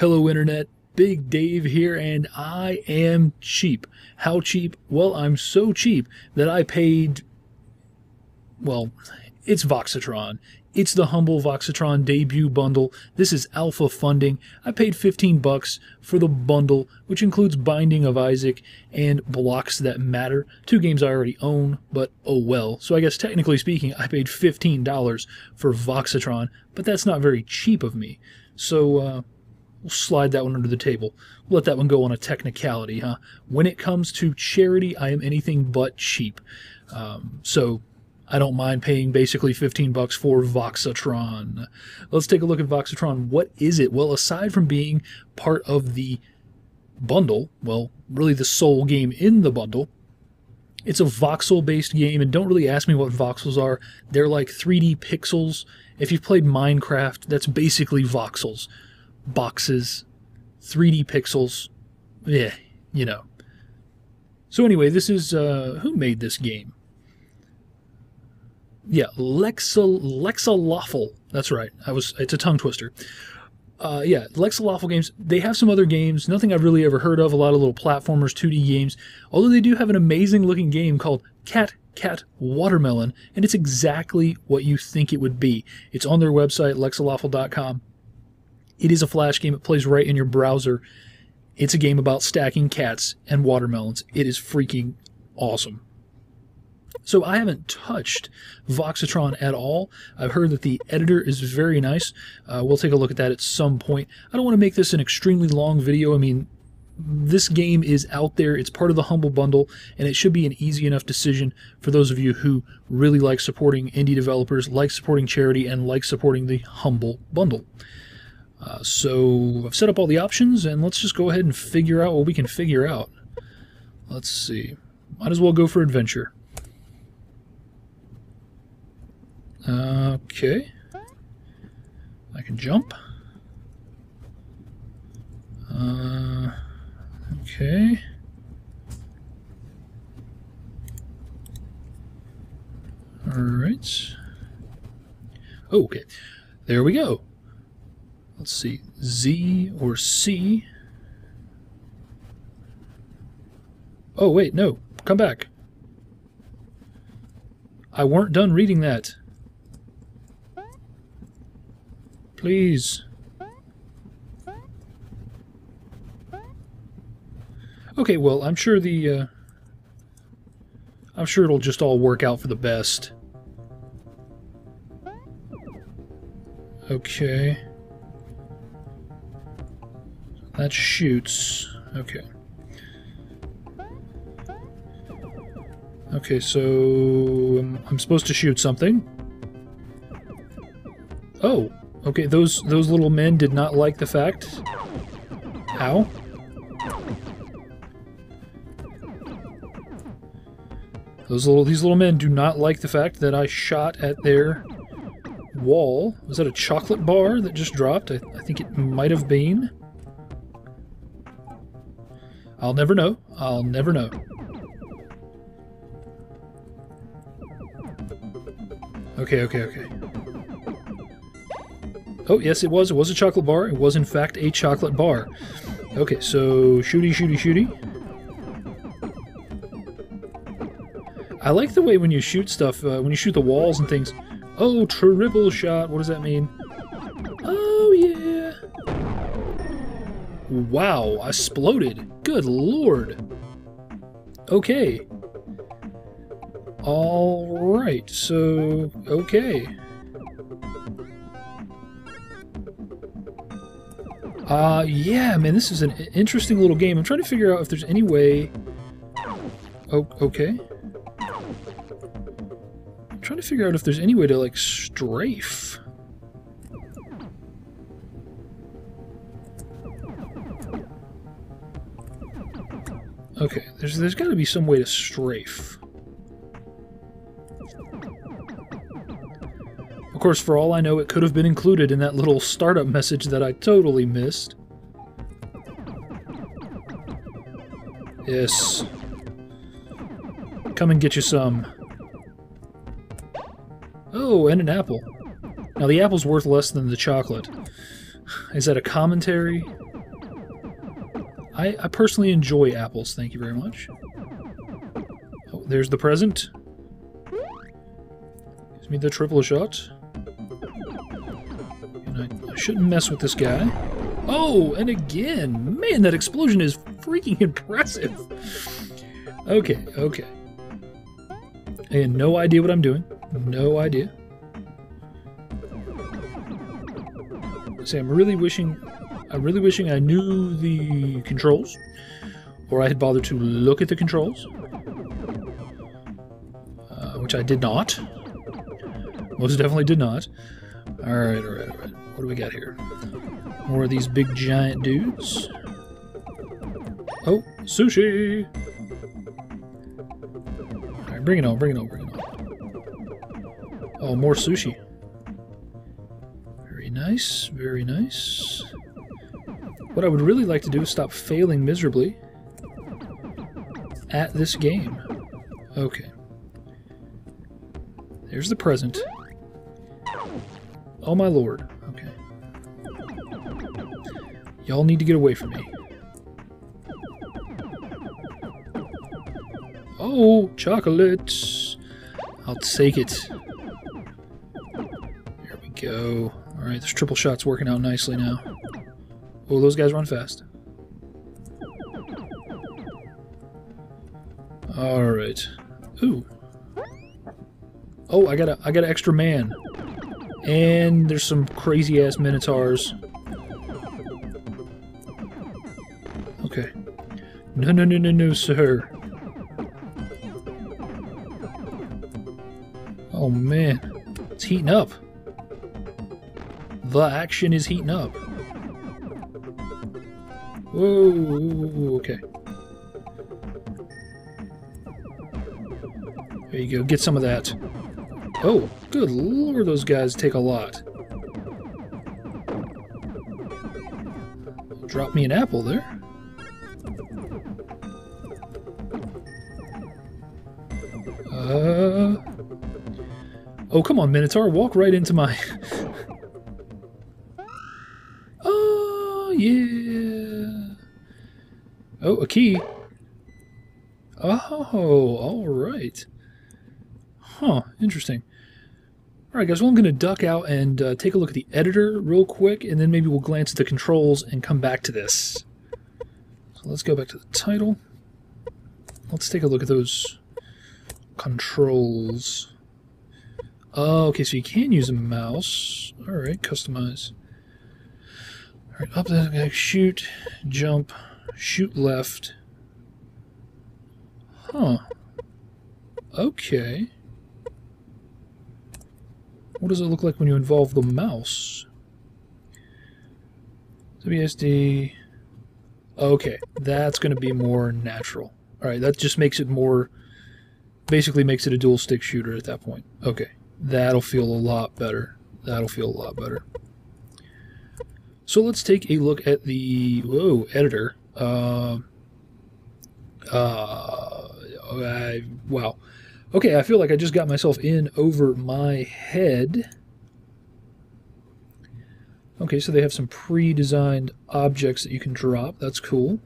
Hello Internet, Big Dave here, and I am cheap. How cheap? Well, I'm so cheap that I paid, well, it's Voxatron. It's the Humble Voxatron debut bundle. This is alpha funding. I paid 15 bucks for the bundle, which includes Binding of Isaac and Blocks That Matter, two games I already own, but oh well. So I guess technically speaking, I paid $15 for Voxatron, but that's not very cheap of me. So we'll slide that one under the table. We'll let that one go on a technicality, huh? When it comes to charity, I am anything but cheap. So I don't mind paying basically 15 bucks for Voxatron. Let's take a look at Voxatron. What is it? Well, aside from being part of the bundle, well, really the sole game in the bundle, it's a voxel-based game, and don't really ask me what voxels are. They're like 3D pixels. If you've played Minecraft, that's basically voxels. Boxes, 3D pixels, yeah, you know. So anyway, this is, who made this game? Yeah, Lexaloffle. That's right. It's a tongue twister. Yeah, Lexaloffle games. They have some other games, nothing I've really ever heard of, a lot of little platformers, 2D games, although they do have an amazing looking game called Cat Cat Watermelon, and it's exactly what you think it would be. It's on their website, Lexaloffle.com. It is a flash game. It plays right in your browser. It's a game about stacking cats and watermelons. It is freaking awesome. So I haven't touched Voxatron at all. I've heard that the editor is very nice. We'll take a look at that at some point. I don't want to make this an extremely long video. I mean, this game is out there. It's part of the Humble Bundle, and it should be an easy enough decision for those of you who really like supporting indie developers, like supporting charity, and like supporting the Humble Bundle. So I've set up all the options, and let's just go ahead and figure out what we can figure out. Let's see. Might as well go for adventure. Okay, I can jump. Okay. All right. Okay, there we go. Let's see, Z or C. Oh, wait, no, come back. I weren't done reading that. Please. Okay, well, I'm sure the, I'm sure it'll just all work out for the best. Okay. That shoots. Okay. Okay, so I'm supposed to shoot something. Oh. Okay, those little men did not like the fact. Ow. These little men do not like the fact that I shot at their wall. Was that a chocolate bar that just dropped? I think it might have been. I'll never know. I'll never know. Okay, okay, okay. Oh, yes, it was. It was a chocolate bar. It was, in fact, a chocolate bar. Okay, so shooty, shooty, shooty. I like the way when you shoot stuff, when you shoot the walls and things. Oh, triple shot. What does that mean? Oh, yeah. Wow, I exploded. Good lord. Okay. All right, so, okay. Yeah, man, this is an interesting little game. I'm trying to figure out if there's any way... Oh, okay. I'm trying to figure out if there's any way to, like, strafe. Okay, there's got to be some way to strafe. Of course, for all I know, it could have been included in that little startup message that I totally missed. Yes. Come and get you some. Oh, and an apple. Now, the apple's worth less than the chocolate. Is that a commentary? I personally enjoy apples, thank you very much. Oh, there's the present. Gives me the triple shot. And I shouldn't mess with this guy. Oh, and again! Man, that explosion is freaking impressive! Okay, okay. Again, no idea what I'm doing. No idea. See, I'm really wishing I knew the controls, or I had bothered to look at the controls, which I did not. Most definitely did not. Alright, alright, alright. What do we got here? More of these big giant dudes. Oh, sushi! Alright, bring it on, bring it on, bring it on. Oh, more sushi. Very nice, very nice. What I would really like to do is stop failing miserably at this game. Okay. There's the present. Oh my lord. Okay. Y'all need to get away from me. Oh, chocolates. I'll take it. There we go. Alright, this triple shot's working out nicely now. Oh, those guys run fast. Alright. Ooh. Oh, I got an extra man. And there's some crazy ass minotaurs. Okay. No, no, no, no, no, sir. Oh man, it's heating up. The action is heating up. Whoa, okay. There you go, get some of that. Oh, good lord, those guys take a lot. Drop me an apple there. Oh, come on, Minotaur, walk right into my... Oh, yeah. Oh, a key. Oh, all right. Huh, interesting. Alright guys, well I'm going to duck out and take a look at the editor real quick, and then maybe we'll glance at the controls and come back to this. So let's go back to the title. Let's take a look at those controls. Okay, so you can use a mouse. Alright, customize. Alright, up there, shoot, jump, shoot left. Huh. Okay. What does it look like when you involve the mouse? WSD. Okay, that's going to be more natural. Alright, that just makes it more... Basically makes it a dual stick shooter at that point. Okay, that'll feel a lot better. That'll feel a lot better. So let's take a look at the... Whoa, editor. Wow. Okay, I feel like I just got myself in over my head. Okay, so they have some pre-designed objects that you can drop. That's cool.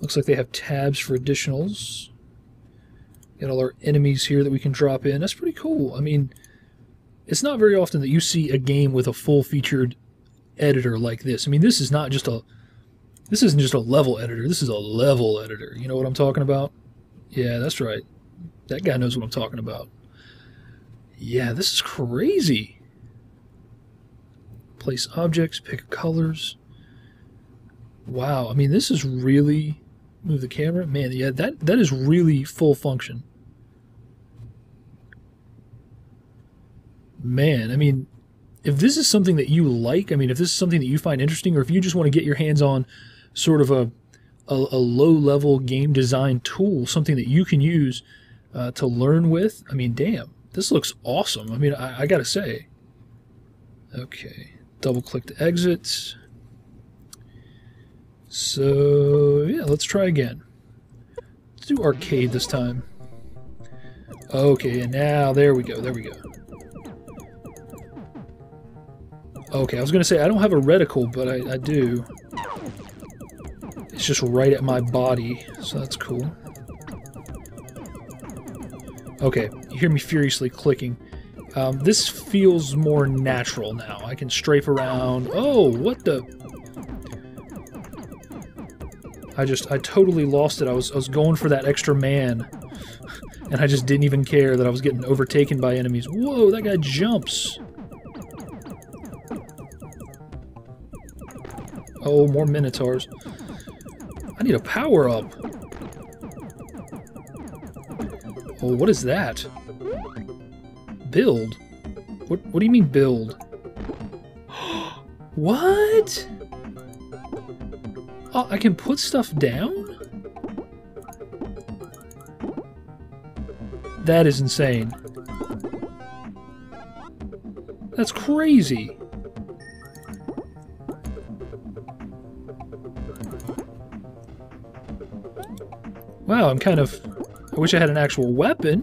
Looks like they have tabs for additionals. Got all our enemies here that we can drop in. That's pretty cool. I mean, it's not very often that you see a game with a full-featured editor like this. I mean, this is not just a... This isn't just a level editor, this is a level editor. You know what I'm talking about? Yeah, that's right. That guy knows what I'm talking about. Yeah, this is crazy. Place objects, pick colors. Wow, I mean, this is really... Move the camera? Man, yeah, that is really full function. Man, I mean, if this is something that you like, I mean, if this is something that you find interesting, or if you just want to get your hands on sort of a low-level game design tool, something that you can use to learn with. I mean, damn, this looks awesome. I mean, I gotta say. Okay, double-click to exit. So, yeah, let's try again. Let's do arcade this time. Okay, and now, there we go, there we go. Okay, I was going to say, I don't have a reticle, but I do. It's just right at my body, so that's cool. Okay, you hear me furiously clicking. This feels more natural now. I can strafe around. Oh, what the... I totally lost it. I was going for that extra man. And I just didn't even care that I was getting overtaken by enemies. Whoa, that guy jumps. Oh, more minotaurs. I need a power-up. Oh, what is that? Build? What do you mean build? What? Oh, I can put stuff down? That is insane. That's crazy. Wow, I'm kind of... I wish I had an actual weapon.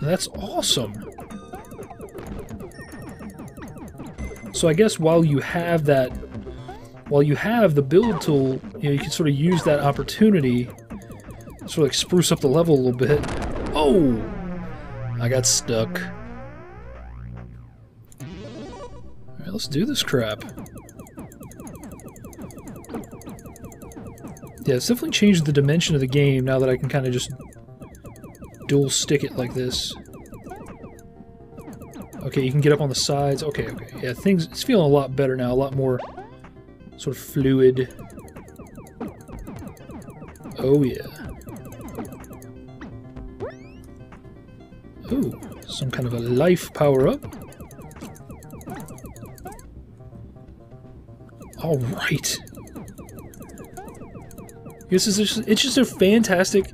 That's awesome. So I guess while you have the build tool, you know, you can sort of use that opportunity to sort of like spruce up the level a little bit. Oh! I got stuck. Alright, let's do this crap. Yeah, it's definitely changed the dimension of the game now that I can kind of just dual stick it like this. Okay, you can get up on the sides. Okay, okay. Yeah, things... It's feeling a lot better now. A lot more sort of fluid. Oh, yeah. Oh, some kind of a life power-up. All right. This is just, it's just a fantastic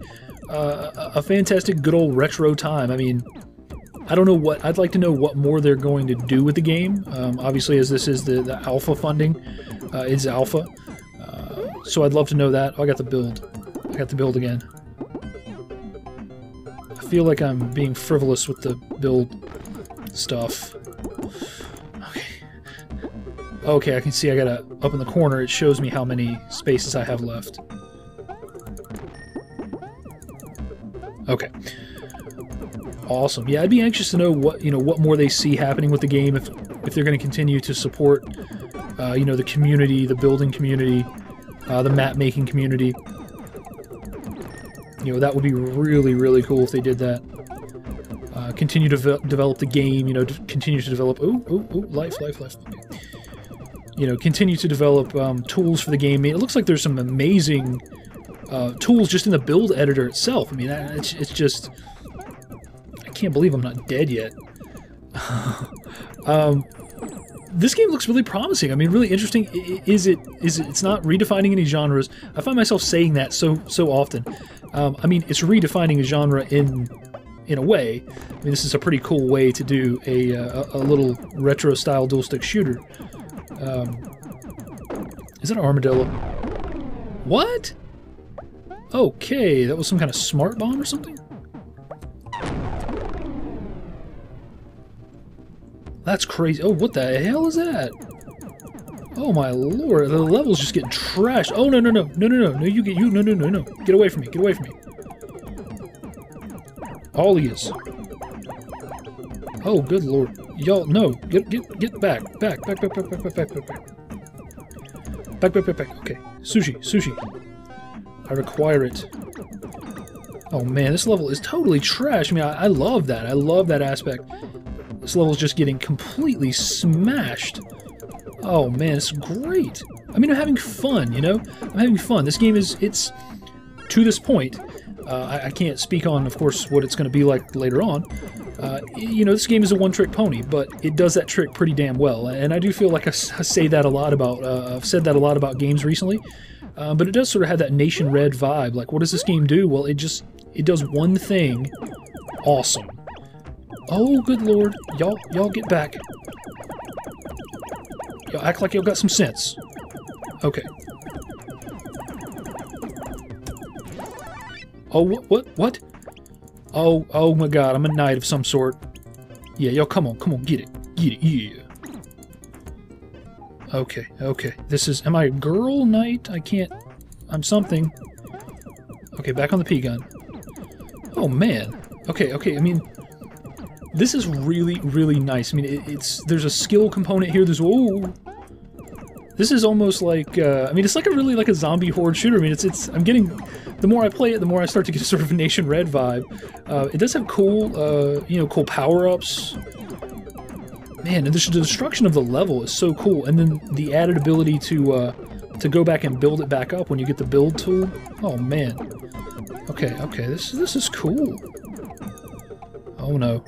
good old retro time. I mean, I don't know what... I'd like to know what more they're going to do with the game. Obviously, as this is the alpha funding, it's alpha. So I'd love to know that. Oh, I got the build. I got the build again. I feel like I'm being frivolous with the build stuff. Okay. Okay, I can see I got a... Up in the corner, it shows me how many spaces I have left. Okay. Awesome. Yeah, I'd be anxious to know what, you know, what more they see happening with the game, if they're going to continue to support, you know, the community, the building community, the map making community. You know, that would be really, really cool if they did that. Continue to develop the game, you know, continue to develop... Ooh, ooh, ooh, life, life, life. Okay. You know, continue to develop tools for the game. It looks like there's some amazing... tools just in the build editor itself. I mean, it's just... I can't believe I'm not dead yet. This game looks really promising. I mean, really interesting. It's not redefining any genres. I find myself saying that so often. I mean, it's redefining a genre in a way. I mean, this is a pretty cool way to do a little retro-style dual-stick shooter. Is that an armadillo? What? Okay, that was some kind of smart bomb or something? That's crazy. Oh, what the hell is that? Oh my lord, the level's just getting trashed. Oh, no, no, no. No, no, no. No, you get... You... No, no, no, no. Get away from me. Get away from me. All he is. Oh, good lord. Y'all, no. Get back. Back. Back, back, back, back, back, back, back, back. Back, back, back, back. Okay. Sushi. Sushi. I require it. Oh man, this level is totally trash. I mean, I love that. I love that aspect. This level's just getting completely smashed. Oh man, it's great. I mean, I'm having fun, you know? I'm having fun. This game is, it's, to this point, I can't speak on, of course, what it's going to be like later on. You know, this game is a one-trick pony, but it does that trick pretty damn well. And I do feel like I say that a lot about, I've said that a lot about games recently. But it does sort of have that Nation Red vibe. Like, what does this game do? Well, it does one thing. Awesome. Oh, good lord. Y'all get back. Y'all act like y'all got some sense. Okay. Oh, what? Oh, oh my god, I'm a knight of some sort. Yeah, yo, come on, get it, yeah. Okay, this is, am I a girl knight? I can't, I'm something. Okay, back on the P-gun. Oh, man. Okay, I mean, this is really, really nice. I mean, there's a skill component here, oh! This is almost like, I mean, it's like a zombie horde shooter. I mean, I'm getting, the more I play it, the more I start to get a sort of a Nation Red vibe. It does have cool, cool power-ups. Man, and the destruction of the level is so cool. And then the added ability to go back and build it back up when you get the build tool. Oh, man. Okay, this is cool. Oh, no.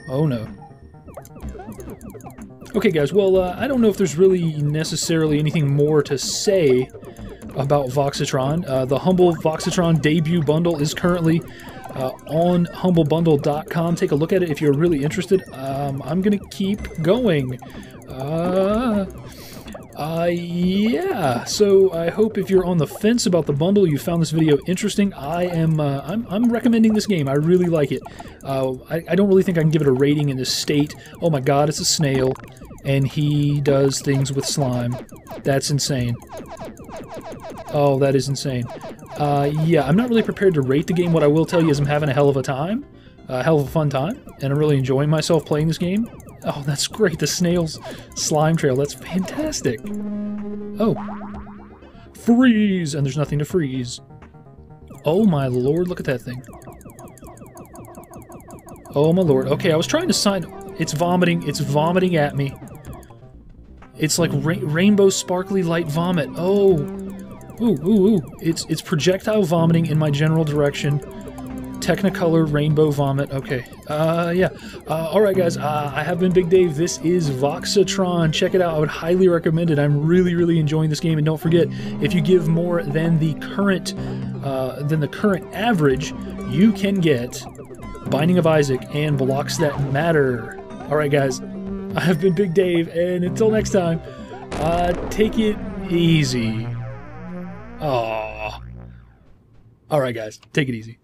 Okay, guys, well, I don't know if there's really necessarily anything more to say about Voxatron. The Humble Voxatron debut bundle is currently on humblebundle.com. Take a look at it if you're really interested. I'm going to keep going. Yeah, so I hope if you're on the fence about the bundle, you found this video interesting. I'm recommending this game. I really like it. I don't really think I can give it a rating in this state. Oh my god, it's a snail, and he does things with slime. That's insane. Oh, that is insane. Yeah, I'm not really prepared to rate the game. What I will tell you is I'm having a hell of a fun time, and I'm really enjoying myself playing this game. Oh, that's great. The snail's slime trail. That's fantastic. Oh. Freeze! And there's nothing to freeze. Oh, my lord. Look at that thing. Oh, my lord. Okay, I was trying to sign... It's vomiting. It's vomiting at me. It's like rainbow sparkly light vomit. Oh. Ooh. It's projectile vomiting in my general direction. Technicolor rainbow vomit. Okay. Yeah. Alright, guys. I have been Big Dave. This is Voxatron. Check it out. I would highly recommend it. I'm really, really enjoying this game. And don't forget, if you give more than the current average, you can get Binding of Isaac and Blocks That Matter. Alright, guys. I have been Big Dave, and until next time, take it easy. Aww. Alright, guys. Take it easy.